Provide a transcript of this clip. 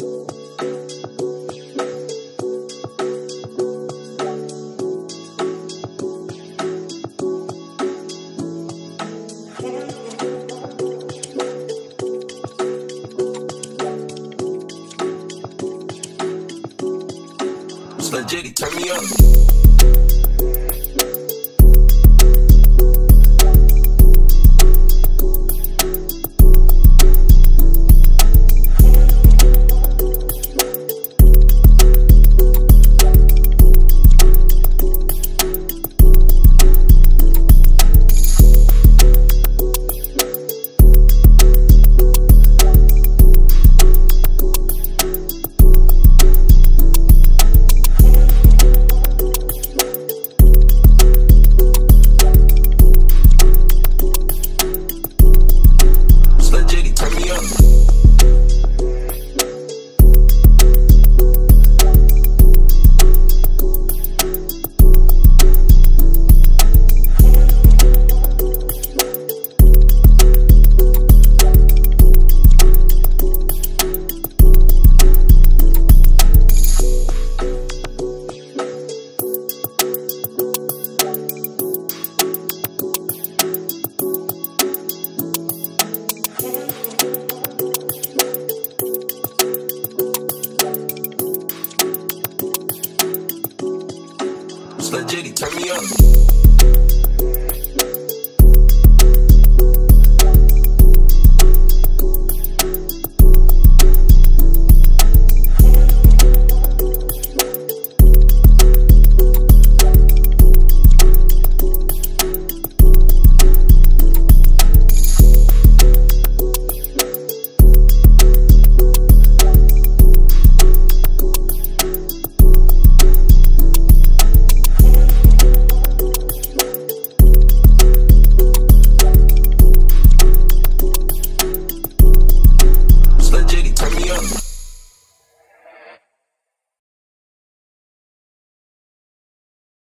SLAJIDI, turn me up. SLAJIDI, turn me up.